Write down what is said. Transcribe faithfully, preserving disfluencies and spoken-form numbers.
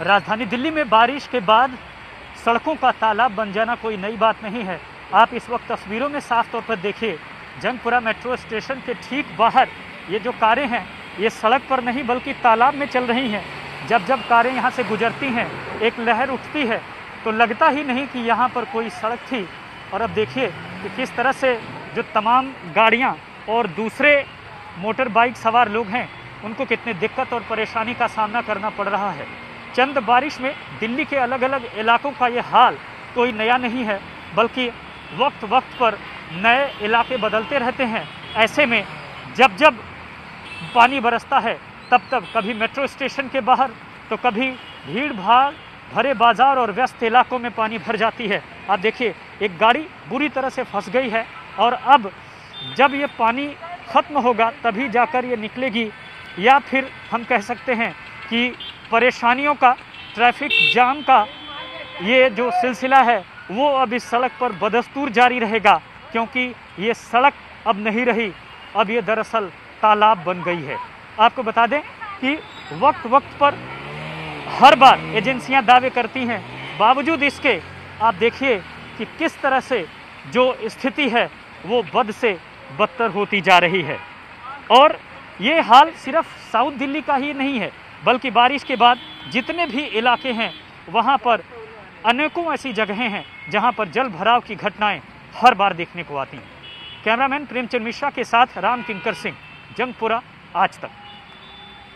राजधानी दिल्ली में बारिश के बाद सड़कों का तालाब बन जाना कोई नई बात नहीं है। आप इस वक्त तस्वीरों में साफ तौर पर देखिए, जंगपुरा मेट्रो स्टेशन के ठीक बाहर ये जो कारें हैं ये सड़क पर नहीं बल्कि तालाब में चल रही हैं। जब जब कारें यहाँ से गुजरती हैं एक लहर उठती है तो लगता ही नहीं कि यहाँ पर कोई सड़क थी। और अब देखिए कि किस तरह से जो तमाम गाड़ियाँ और दूसरे मोटर बाइक सवार लोग हैं उनको कितनी दिक्कत और परेशानी का सामना करना पड़ रहा है। चंद बारिश में दिल्ली के अलग अलग इलाकों का ये हाल कोई नया नहीं है, बल्कि वक्त वक्त पर नए इलाके बदलते रहते हैं। ऐसे में जब जब पानी बरसता है तब तब कभी मेट्रो स्टेशन के बाहर तो कभी भीड़ भाड़ भरे बाजार और व्यस्त इलाकों में पानी भर जाती है। आप देखिए एक गाड़ी बुरी तरह से फंस गई है और अब जब ये पानी ख़त्म होगा तभी जाकर ये निकलेगी, या फिर हम कह सकते हैं कि परेशानियों का, ट्रैफिक जाम का ये जो सिलसिला है वो अब इस सड़क पर बदस्तूर जारी रहेगा, क्योंकि ये सड़क अब नहीं रही, अब ये दरअसल तालाब बन गई है। आपको बता दें कि वक्त वक्त पर हर बार एजेंसियां दावे करती हैं, बावजूद इसके आप देखिए कि किस तरह से जो स्थिति है वो बद से बदतर होती जा रही है। और ये हाल सिर्फ साउथ दिल्ली का ही नहीं है, बल्कि बारिश के बाद जितने भी इलाके हैं वहाँ पर अनेकों ऐसी जगहें हैं जहाँ पर जल भराव की घटनाएं हर बार देखने को आती हैं। कैमरामैन प्रेमचंद मिश्रा के साथ राम किंकर सिंह, जंगपुरा, आज तक।